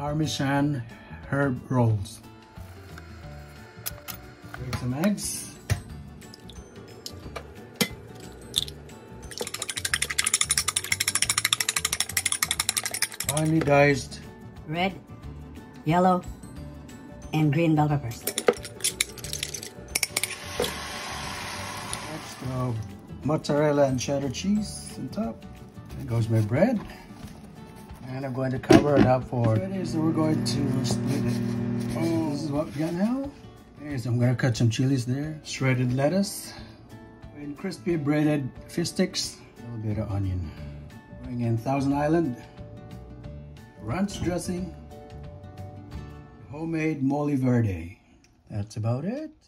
Parmesan herb rolls. Take some eggs. Finely diced red, yellow, and green bell peppers. Next, throw mozzarella and cheddar cheese on top. There goes my bread. And I'm going to cover it up for it. So we're going to split it. Oh, this is what we got now. Okay, so I'm going to cut some chilies there. Shredded lettuce. And crispy braided fish sticks. A little bit of onion. Bring in Thousand Island. Ranch dressing. Homemade Moli Verde. That's about it.